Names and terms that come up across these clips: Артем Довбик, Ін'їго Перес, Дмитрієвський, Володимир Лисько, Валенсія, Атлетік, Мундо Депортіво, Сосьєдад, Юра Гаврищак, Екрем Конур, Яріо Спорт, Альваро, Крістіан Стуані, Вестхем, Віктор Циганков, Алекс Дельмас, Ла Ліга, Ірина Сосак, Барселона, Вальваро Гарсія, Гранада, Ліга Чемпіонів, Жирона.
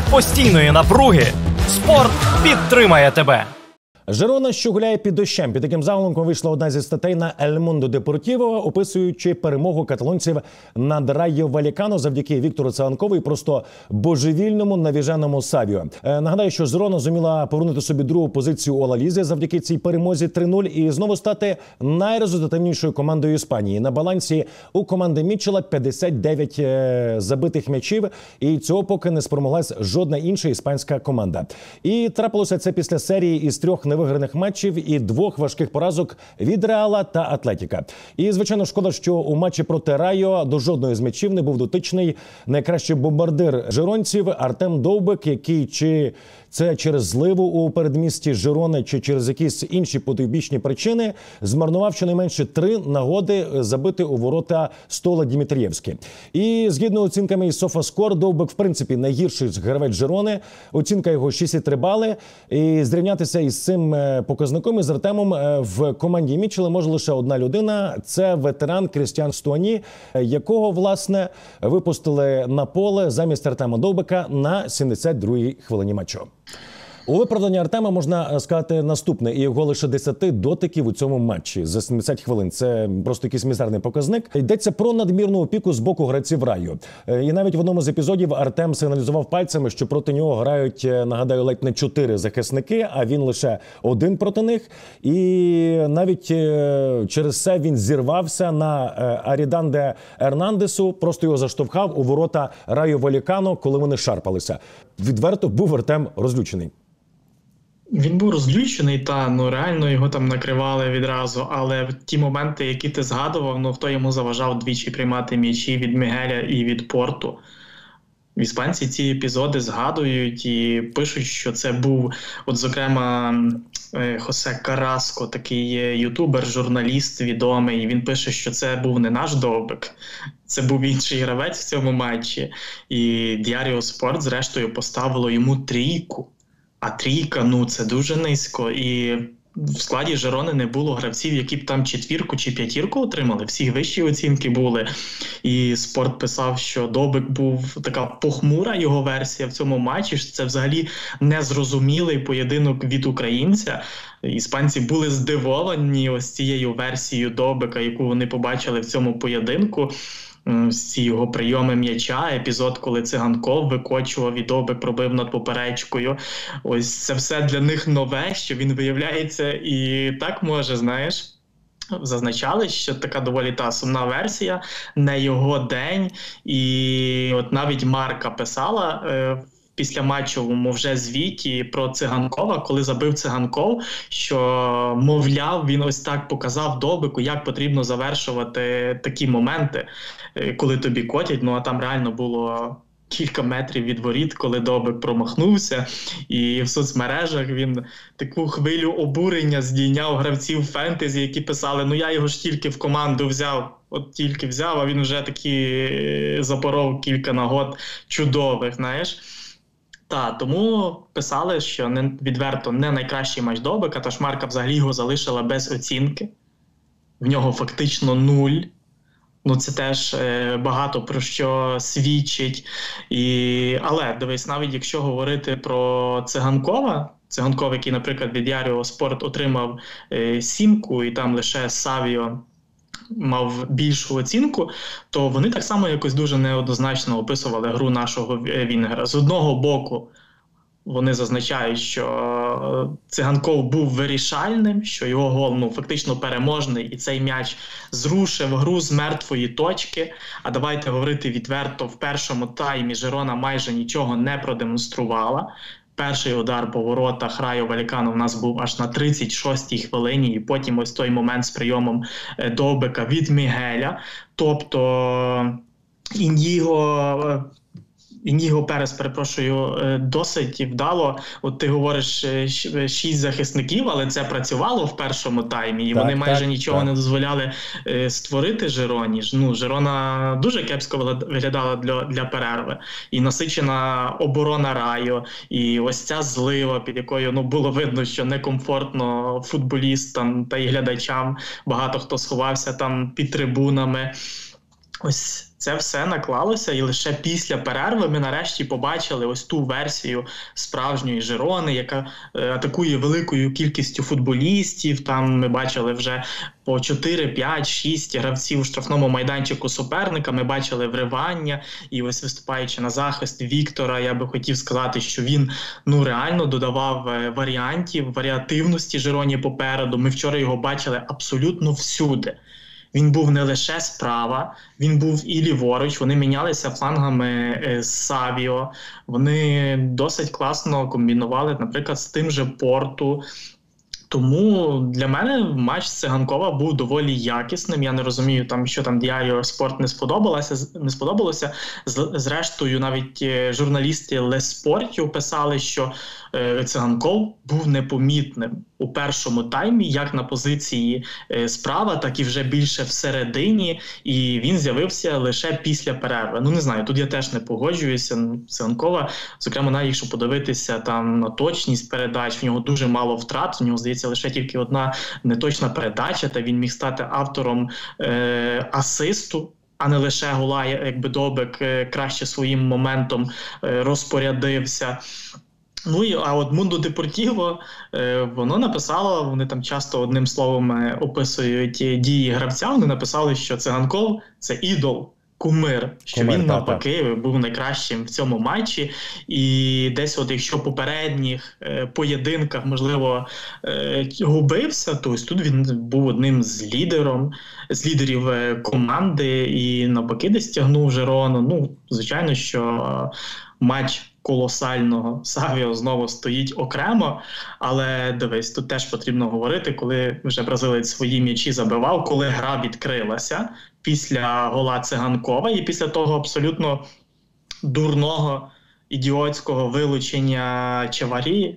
посеред постійної напруги спорт підтримає тебе. Жирона, що гуляє під дощем. Під таким заголовком вийшла одна зі статей на «Ель Мундо Депортіво», описуючи перемогу каталонців над Райо Вальєкано завдяки Віктору Циганкову і просто божевільному навіженому Савінью. Нагадаю, що Жирона зуміла повернути собі другу позицію у Ла Лізі завдяки цій перемозі 3-0 і знову стати найрезультативнішою командою Іспанії. На балансі у команди Мічела 59 забитих м'ячів, і цього поки не спромоглась жодна інша іспанська команда. І трапилося це після серії із 3 невиграних матчів і 2 важких поразок від Реала та Атлетіка. І, звичайно, шкода, що у матчі проти Райо до жодної з м'ячів не був дотичний найкращий бомбардир жиронців Артем Довбик, який чи це через зливу у передмісті Жирони, чи через якісь інші потойбічні причини змарнував щонайменше 3 нагоди забити у ворота стола Дмитрієвський. І згідно оцінками із Софа Скор, Довбик, в принципі, найгірший гравець Жирони. Оцінка його 6,3 бали. І зрівнятися із цим показником, із Артемом, в команді Мічела може лише одна людина. Це ветеран Крістіан Стуані, якого, власне, випустили на поле замість Артема Довбика на 72-й хвилині матчу. У виправданні Артема можна сказати наступне, і його лише 10 дотиків у цьому матчі за 70 хвилин. Це просто якийсь мізерний показник. Йдеться про надмірну опіку з боку гравців Райо. І навіть в одному з епізодів Артем сигналізував пальцями, що проти нього грають, нагадаю, ледь не 4 захисники, а він лише 1 проти них. І навіть через це він зірвався на Аріданде Ернандесу, просто його заштовхав у ворота Райо Вальєкано, коли вони шарпалися. Відверто був Артем розлючений. Він був розлючений, та реально його там накривали відразу, але ті моменти, які ти згадував, хто йому заважав двічі приймати м'ячі від Мігеля і від Порту. В іспанці ці епізоди згадують і пишуть, що це був, зокрема, Хосе Караско, такий ютубер, журналіст відомий, він пише, що це був не наш Довбик, це був інший гравець в цьому матчі. І Діаріо Спорт, зрештою, поставило йому 3. А 3, це дуже низько, і в складі Жирони не було гравців, які б там 4-ку чи 5-ку отримали, всі вищі оцінки були. І Спорт писав, що Довбик був така похмура його версія в цьому матчі, що це взагалі незрозумілий поєдинок від українця. Іспанці були здивовані ось цією версією Довбика, яку вони побачили в цьому поєдинку. Всі його прийоми м'яча, епізод, коли Циганков викочував і Довбик пробив над поперечкою. Ось це все для них нове, що він, виявляється, і так може, знаєш. Зазначали, що така доволі сумна версія, не його день. І от навіть Марка писала після матчовому вже звіті про Циганкова, коли забив Циганков, що, мовляв, він ось так показав Довбику, як потрібно завершувати такі моменти, коли тобі котять. А там реально було кілька метрів від воріт, коли Довбик промахнувся, і в соцмережах він таку хвилю обурення здійняв гравців фентезі, які писали, я його ж тільки в команду взяв. Тільки взяв, а він вже таки запоров кілька нагод чудових, знаєш. Тому писали, що відверто не найкращий матч Довбика, Ташмарка взагалі його залишила без оцінки. В нього фактично 0. Це теж багато про що свідчить. Але, дивись, навіть якщо говорити про Циганкова, Циганков, який, наприклад, від Яріо Спорт отримав 7-ку, і там лише Савінью мав більшу оцінку, то вони так само якось дуже неоднозначно описували гру нашого вінгера. З одного боку, вони зазначають, що Циганков був вирішальним, що його гол фактично переможний, і цей м'яч зрушив гру з мертвої точки. А давайте говорити відверто, в першому таймі Жирона майже нічого не продемонструвала. Перший удар по воротах Райо Вальєкано у нас був аж на 36-й хвилині, і потім ось той момент з прийомом Довбика від Мігеля. Тобто Ін'їго Перес, перепрошую, досить вдало. Ти говориш 6 захисників, але це працювало в першому таймі, і вони майже нічого не дозволяли створити Жироні. Жирона дуже кепсько виглядала для перерви. І насичена оборона Райо, і ось ця злива, під якою було видно, що некомфортно футболістам та й глядачам. Багато хто сховався там під трибунами. Ось це все наклалося, і лише після перерви ми нарешті побачили ось ту версію справжньої Жирони, яка атакує великою кількістю футболістів. Там ми бачили вже по 4, 5, 6 гравців у штрафному майданчику суперника, ми бачили вривання, і ось виступаючи на захист Віктора, я би хотів сказати, що він реально додавав варіантів, варіативності Жироні попереду. Ми вчора його бачили абсолютно всюди. Він був не лише справа, він був і ліворуч, вони мінялися флангами з Савіо, вони досить класно комбінували, наприклад, з тим же Порту. Тому для мене матч Циганкова був доволі якісним. Я не розумію, що там Діаріо Спорт не сподобалося. Зрештою, навіть журналісти Ле Спортів писали, що Циганков був непомітним у першому таймі, як на позиції справа, так і вже більше всередині. І він з'явився лише після перерви. Не знаю, тут я теж не погоджуюся. Циганкова, зокрема, якщо подивитися на точність передач, в нього дуже мало втрат, в нього, здається, лише тільки одна неточна передача, та він міг стати автором асисту, а не лише гола, якби Довбик краще своїм моментом розпорядився. А от Мундо Депортіво, воно написало, вони там часто одним словом описують дії гравця, вони написали, що Циганков – це ідол, кумир, що він навпаки був найкращим в цьому матчі. І десь якщо в попередніх поєдинках, можливо, губився, то ось тут він був одним з лідерів команди і навпаки десь тягнув Жирону. Звичайно, що матч колосального Савіо знову стоїть окремо, але дивись, тут теж потрібно говорити, коли вже бразилець свої м'ячі забивав, коли гра відкрилася після гола Циганкова і після того абсолютно дурного, ідіотського вилучення Чаварі.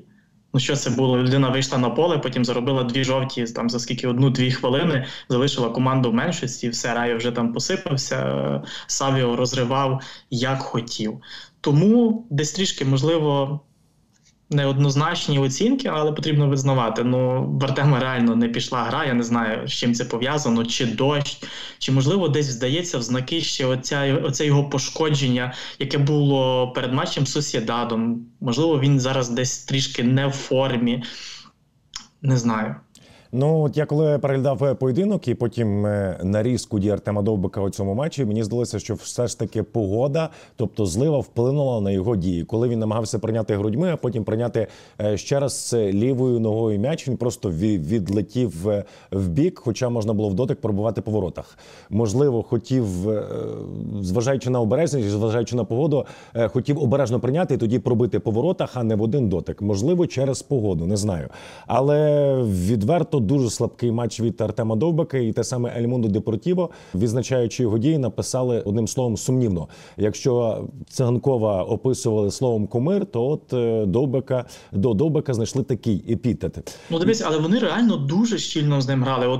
Що це було? Людина вийшла на поле, потім заробила дві жовті, за скільки, 1-2 хвилини, залишила команду в меншості, і все, Райо вже там посипався, Савіо розривав, як хотів. Тому десь трішки, можливо, неоднозначні оцінки, але потрібно визнавати. В Артема реально не пішла гра, я не знаю, з чим це пов'язано, чи дощ, чи, можливо, десь здається в знаки ще оце його пошкодження, яке було перед матчем з Сосьєдадом. Можливо, він зараз десь трішки не в формі, не знаю. Я коли переглядав поєдинок і потім нарізку дій Артема Довбика у цьому матчі, мені здалося, що все ж таки погода, тобто злива, вплинула на його дії. Коли він намагався прийняти грудьми, а потім прийняти ще раз лівою ногою м'яч, він просто відлетів вбік, хоча можна було в дотик пробувати по воротах. Можливо, хотів, зважаючи на обережність, зважаючи на погоду, хотів обережно прийняти і тоді пробити по воротах, а не в один дотик. Можливо, через погоду, не знаю. Але відверто дуже слабкий матч від Артема Довбика, і те саме Ель Мундо Депортіво, відзначаючи його дії, написали одним словом сумнівно. Якщо Циганкова описували словом кумир, то до Довбика знайшли такий епітет. Дивись, але вони реально дуже щільно з ним грали.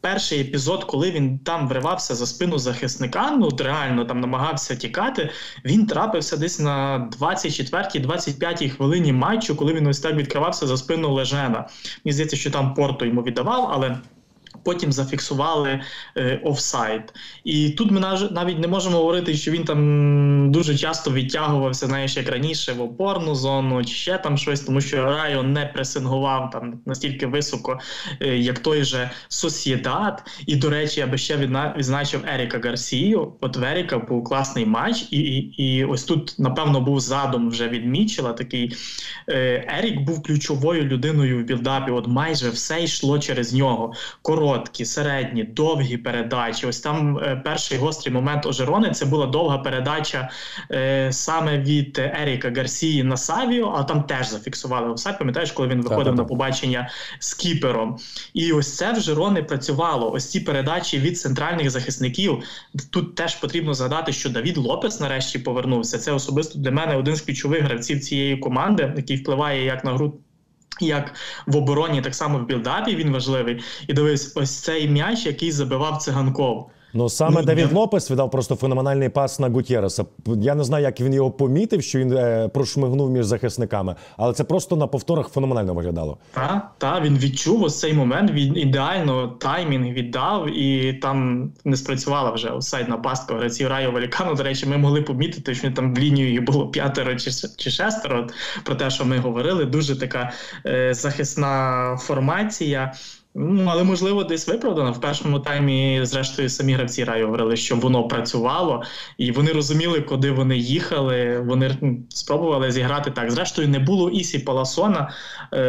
Перший епізод, коли він там вривався за спину захисника, реально там намагався тікати, він трапився десь на 24-25 хвилині матчу, коли він ось так відкривався за спину Лежена. Мені здається, що там Порту йому віддавав, але потім зафіксували офсайд. І тут ми навіть не можемо говорити, що він там дуже часто відтягувався, як раніше, в опорну зону чи ще там щось, тому що Райо не пресингував настільки високо, як той же Сосьєдад. І, до речі, я би ще відзначив Еріка Гарсію. В Еріка був класний матч, і ось тут, напевно, був задум вже від Мічела такий. Ерік був ключовою людиною в білдапі, майже все йшло через нього. Короткі, середні, довгі передачі. Ось там перший гострий момент у Жирони – це була довга передача саме від Еріка Гарсії на Савіо, а там теж зафіксували офсайд. Пам'ятаєш, коли він виходив на побачення з кіпером? І ось це в Жирони працювало. Ось ці передачі від центральних захисників. Тут теж потрібно згадати, що Давід Лопес нарешті повернувся. Це особисто для мене один з ключових гравців цієї команди, який впливає як на гру, як в обороні, так само в білдапі він важливий. І дивись, ось цей м'яч, який забивав Циганков. Ну, саме Девід Лопес віддав просто феноменальний пас на Гутєреса. Я не знаю, як він його помітив, що він прошмигнув між захисниками, але це просто на повторах феноменально виглядало. Так, він відчув ось цей момент, він ідеально таймінг віддав, і там не спрацювала вже офсайдна пастка гравців Райо Вальєкано. До речі, ми могли помітити, що там в лінію було 5 чи 6, про те, що ми говорили. Дуже така захисна формація. Ну, але, можливо, десь виправдано. В першому таймі, зрештою, самі гравці Райо говорили, що воно працювало, і вони розуміли, куди вони їхали, вони спробували зіграти так. Зрештою, не було Ісі Паласона,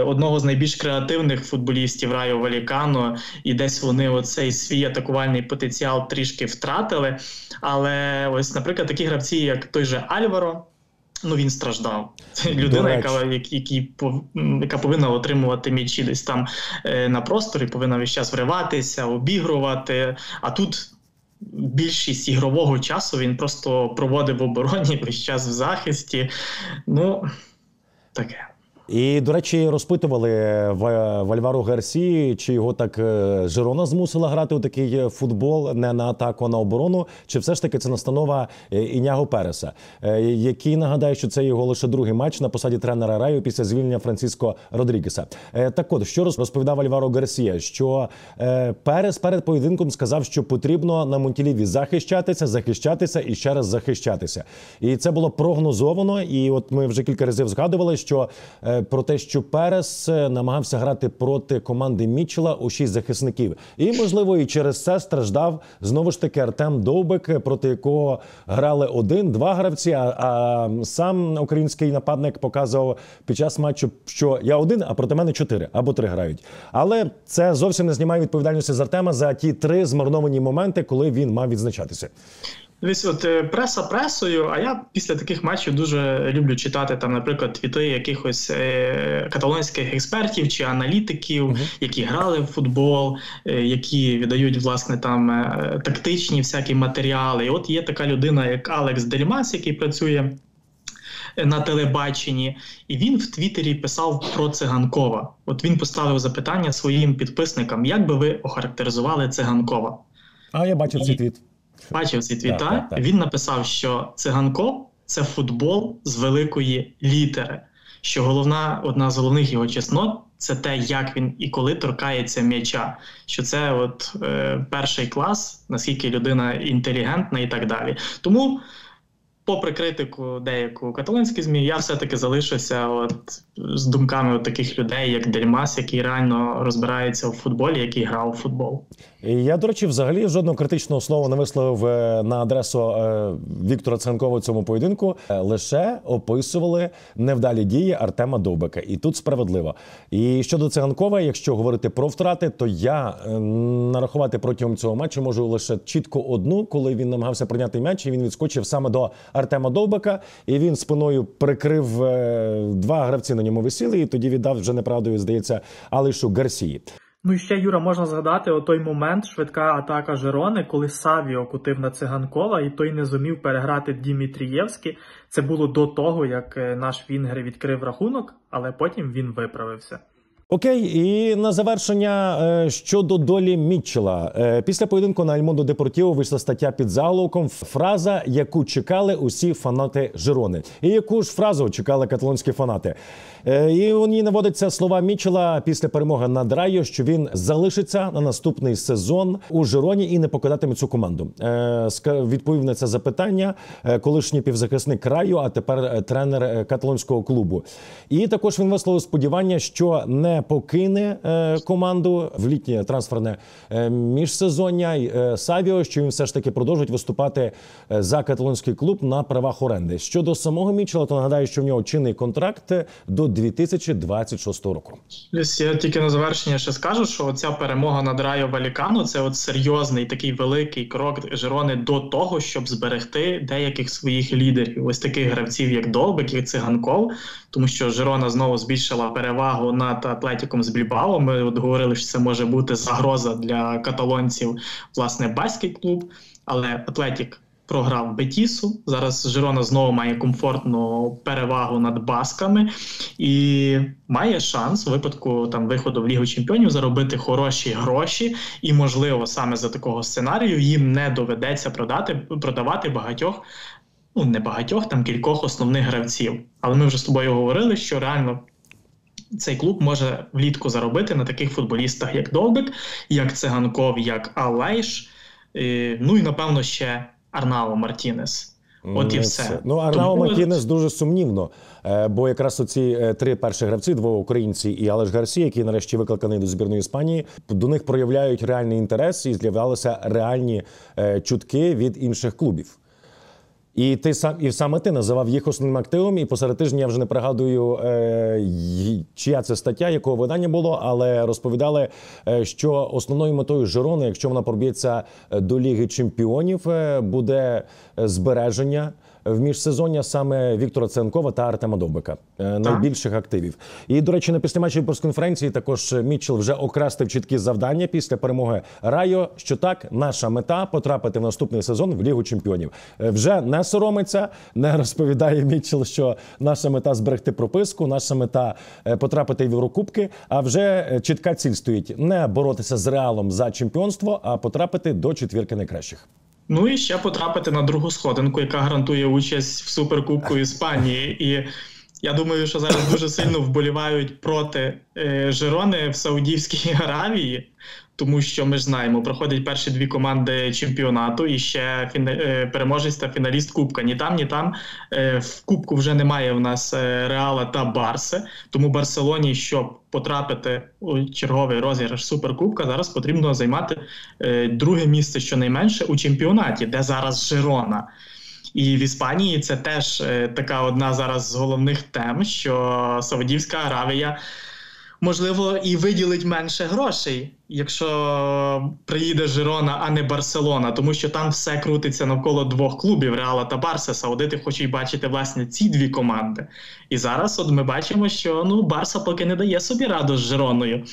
одного з найбільш креативних футболістів Райо Вальєкано, і десь вони оцей свій атакувальний потенціал трішки втратили. Але ось, наприклад, такі гравці, як той же Альваро, ну, він страждав. Це людина, яка повинна отримувати м'ячі десь там на просторі, повинна весь час вриватися, обігрувати. А тут більшість ігрового часу він просто проводив в обороні, весь час в захисті. Ну, таке. І, до речі, розпитували Вальваро Гарсі, чи його так Жирона змусила грати у такий футбол, не на атаку, а на оборону, чи все ж таки це настанова Ін'яго Переса, який, нагадаю, що це його лише другий матч на посаді тренера Райо після звільнення Франциско Родрігеса. Так от, що розповідав Вальваро Гарсія, що Перес перед поєдинком сказав, що потрібно на Монтіліві захищатися, захищатися і ще раз захищатися. І це було прогнозовано, і от ми вже кілька разів згадували, що про те, що Перес намагався грати проти команди Мічела у 6 захисників. І, можливо, і через це страждав, знову ж таки, Артем Довбик, проти якого грали 1-2 гравці, а сам український нападник показував під час матчу, що я 1, а проти мене 4 або 3 грають. Але це зовсім не знімає відповідальності з Артема за ті 3 змарновані моменти, коли він мав відзначатися. Дивись, от преса пресою, а я після таких матчів дуже люблю читати там, наприклад, твіти якихось каталонських експертів чи аналітиків, які грали в футбол, які віддають, власне, там тактичні всякі матеріали. І от є така людина, як Алекс Дельмас, який працює на телебаченні, і він в Твіттері писав про Циганкова. От він поставив запитання своїм підписникам, як би ви охарактеризували Циганкова? А я бачив цей твіт. Бачив цей твіт, так? Він написав, що Циганков – це футбол з великої літери. Що одна з головних його чеснот – це те, як він і коли торкається м'яча. Що це от перший клас, наскільки людина інтелігентна і так далі. Тому, попри критику деяку каталонських ЗМІ, я все-таки залишуся з думками таких людей, як Дельмас, який реально розбирається у футболі, який грав у футбол. Я, до речі, взагалі жодного критичного слова не висловив на адресу Віктора Циганкова в цьому поєдинку. Лише описували невдалі дії Артема Довбика. І тут справедливо. І щодо Циганкова, якщо говорити про втрати, то я нарахувати протягом цього матчу можу лише чітко одну, коли він намагався прийняти м'яч, і він відскочив саме до Артема Довбика, і він спиною прикрив, 2 гравці на ньому висіли, і тоді віддав вже неправдою, здається, Алешу Гарсії. Ну і ще, Юра, можна згадати той момент, швидка атака Жирони, коли Савіо кутив на Циганкова, і той не зумів переграти Дмитрієвський. Це було до того, як наш Вінгер відкрив рахунок, але потім він виправився. Окей, і на завершення щодо долі Мічела. Після поєдинку на Мундо Депортіво вийшла стаття під заголовком «Фраза, яку чекали усі фанати Жирони». І яку ж фразу чекали каталонські фанати? І у ній наводиться слова Мічела після перемоги над Райо, що він залишиться на наступний сезон у Жироні і не покидатиме цю команду. Відповів на це запитання колишній півзахисник Райо, а тепер тренер каталонського клубу. І також він висловив сподівання, що не покине команду в літнє трансферне міжсезоння Савіо, що він все ж таки продовжить виступати за каталонський клуб на правах оренди. Щодо самого Мічела, то нагадаю, що в нього чинний контракт до 2026 року. Я тільки на завершення ще скажу, що оця перемога над Райо Вальєкано – це от серйозний такий великий крок Жирони до того, щоб зберегти деяких своїх лідерів. Ось таких гравців, як Довбик і Циганков, тому що Жирона знову збільшила перевагу над Атлетіком з Більбао. Ми говорили, що це може бути загроза для каталонців, власне, баскетбольний клуб, але Атлетік програв Бетісу. Зараз Жирона знову має комфортну перевагу над басками і має шанс у випадку там виходу в Лігу Чемпіонів заробити хороші гроші. І, можливо, саме за такого сценарію їм не доведеться продавати багатьох, ну не багатьох, там кількох основних гравців. Але ми вже з тобою говорили, що реально цей клуб може влітку заробити на таких футболістах, як Довбик, як Циганков, як Алеш, ну і, напевно, ще Арнао Мартінес. От і все. Ну, Арнао Мартінес дуже сумнівно, бо якраз оці три перші гравці, двоє українці і Алеш Гарсі, який нарешті викликаний до збірної Іспанії, до них проявляють реальний інтерес і з'являлися реальні чутки від інших клубів. І саме ти називав їх основним активом, і посеред тижня я вже не пригадую, чия це стаття, якого видання було, але розповідали, що основною метою Жирони, якщо вона проб'ється до Ліги Чемпіонів, буде збереження в міжсезоння саме Віктора Циганкова та Артема Довбика, найбільших активів. І, до речі, на післяматчевій прес-конференції також Мічел вже окреслив чіткі завдання після перемоги Райо, що так, наша мета – потрапити в наступний сезон в Лігу Чемпіонів. Вже не соромиться, не розповідає Мічел, що наша мета – зберегти прописку, наша мета – потрапити в Єврокубки, а вже чітка ціль стоїть – не боротися з Реалом за чемпіонство, а потрапити до четвірки найкращих. Ну і ще потрапити на другу сходинку, яка гарантує участь в Суперкубку Іспанії. І я думаю, що зараз дуже сильно вболівають проти Жирони в Саудівській Аравії, тому що ми ж знаємо, проходять перші дві команди чемпіонату і ще переможець та фіналіст Кубка. Ні там, ні там. В Кубку вже немає в нас Реала та Барси, тому Барселоні, щоб потрапити у черговий розіграш Суперкубка, зараз потрібно займати друге місце щонайменше у чемпіонаті, де зараз Жирона. І в Іспанії це теж така одна зараз з головних тем, що Саудівська Аравія, можливо, і виділить менше грошей, якщо приїде Жирона, а не Барселона, тому що там все крутиться навколо двох клубів – Реала та Барса. Саудити хочуть бачити, власне, ці дві команди. І зараз от ми бачимо, що Барса поки не дає собі раду з Жироною.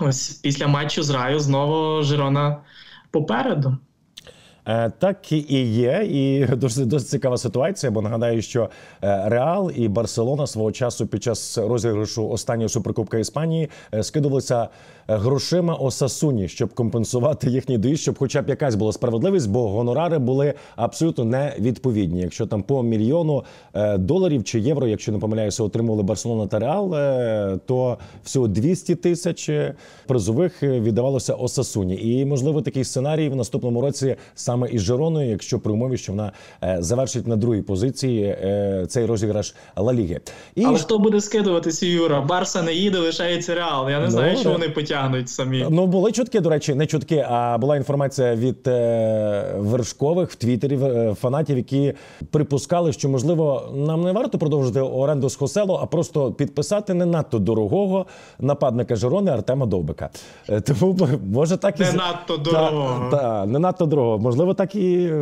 Ось після матчу з Райо знову Жирона попереду. Так і є, і досить цікава ситуація, бо нагадаю, що Реал і Барселона свого часу під час розіграшу останньої Суперкубка Іспанії скидувалися грошима Осасуні, щоб компенсувати їхній доїзд, щоб хоча б якась була справедливість, бо гонорари були абсолютно невідповідні. Якщо там по мільйону доларів чи євро, якщо не помиляюся, отримували Барселона та Реал, то всього 200 тисяч призових віддавалося Осасуні. І, можливо, такий сценарій в наступному році саме із Жироною, якщо при умові, що вона завершить на другій позиції цей розіграш Ла Ліги. І... Але хто буде скидуватися, Юра? Барса не їде, лишається Реал. Я не знаю, що вони потягнуть самі. Ну, були чутки, до речі, не чутки, а була інформація від вершкових в Твіттері фанатів, які припускали, що, можливо, нам не варто продовжити оренду з Хосело, а просто підписати не надто дорогого нападника Жирони Артема Довбика. Тому, може, так і... Не надто дорогого. Так, не надто дорогого. Можливо, так і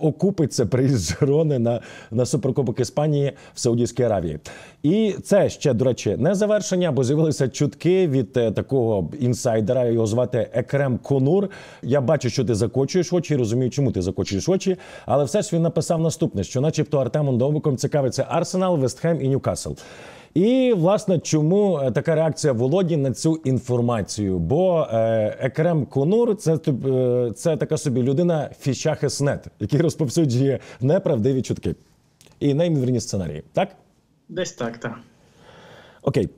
окупиться приїзд Жирони на Суперкубок Іспанії в Саудівській Аравії. І це ще, до речі, не завершення, бо з'явилися чутки від такого інсайдера, його звати Екрем Конур. Я бачу, що ти закочуєш очі, розумію, чому ти закочуєш очі, але все ж він написав наступне, що начебто Артемом Довбиком цікавиться Арсенал, Вестхем і Ньюкасл. І, власне, чому така реакція Володі на цю інформацію? Бо Екрем Конур – це така собі людина фіщахеснет, який розповсюджує неправдиві чутки. І неймовірні сценарії, так? Десь так, так. Окей.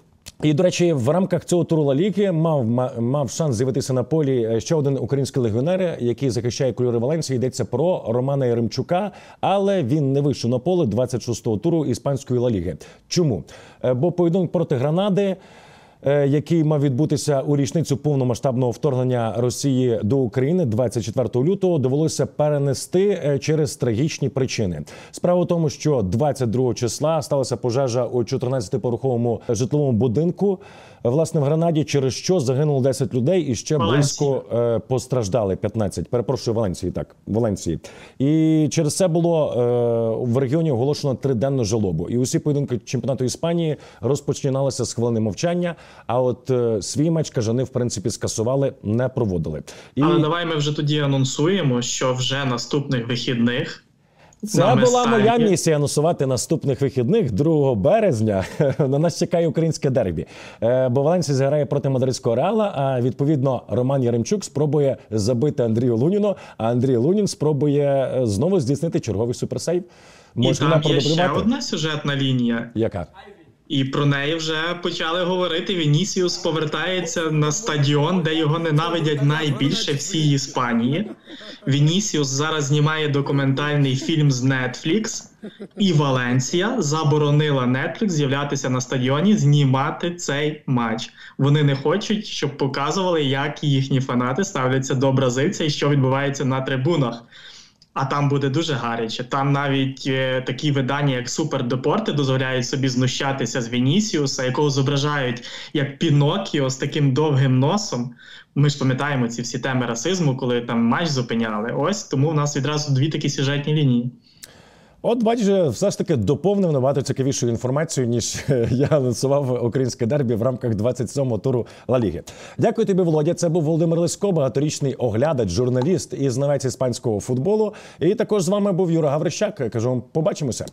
І, до речі, в рамках цього туру Ла Ліги мав шанс з'явитися на полі ще один український легіонер, який захищає кольори Валенсії, йдеться про Романа Яремчука, але він не вийшов на поле 26-го туру іспанської Ла Ліги. Чому? Бо поєдинок проти Гранади, який мав відбутися у річницю повномасштабного вторгнення Росії до України 24 лютого, довелося перенести через трагічні причини. Справа в тому, що 22 числа сталася пожежа у 14-поверховому житловому будинку Власне, в Гранаді через що загинуло 10 людей і ще близько постраждали 15. Перепрошую, Валенції, так. Валенції. І через це було в регіоні оголошено триденну жалобу. І усі поєдинки чемпіонату Іспанії розпочиналися з хвилини мовчання, а от свій матч кажани, в принципі, скасували, не проводили. І... Але давай ми вже тоді анонсуємо, що вже наступних вихідних. Це була моя місія анонсувати наступних вихідних 2 березня. На нас чекає українське дербі. Бо Валенсія зіграє проти мадридського Реала, а відповідно Роман Яремчук спробує забити Андрію Луніну, а Андрій Лунін спробує знову здійснити черговий суперсейв. Можна там є ще одна сюжетна лінія. Яка? І про неї вже почали говорити. Вінісіус повертається на стадіон, де його ненавидять найбільше всій Іспанії. Вінісіус зараз знімає документальний фільм з Нетфлікс. І Валенсія заборонила Нетфлікс з'являтися на стадіоні, знімати цей матч. Вони не хочуть, щоб показували, як їхні фанати ставляться до бразильця і що відбувається на трибунах. А там буде дуже гаряче. Там навіть такі видання, як «Супер Депорти», дозволяють собі знущатися з Вінісіуса, якого зображають як Пінокіо з таким довгим носом. Ми ж пам'ятаємо ці всі теми расизму, коли там матч зупиняли. Ось, тому в нас відразу 2 такі сюжетні лінії. От, бачиш, все ж таки доповнив набагато цікавішу інформацію, ніж я анонсував українське дербі в рамках 27-го туру Ла Ліги. Дякую тобі, Володя. Це був Володимир Лисько, багаторічний оглядач, журналіст і знавець іспанського футболу. І також з вами був Юра Гаврищак. Кажу вам, побачимося.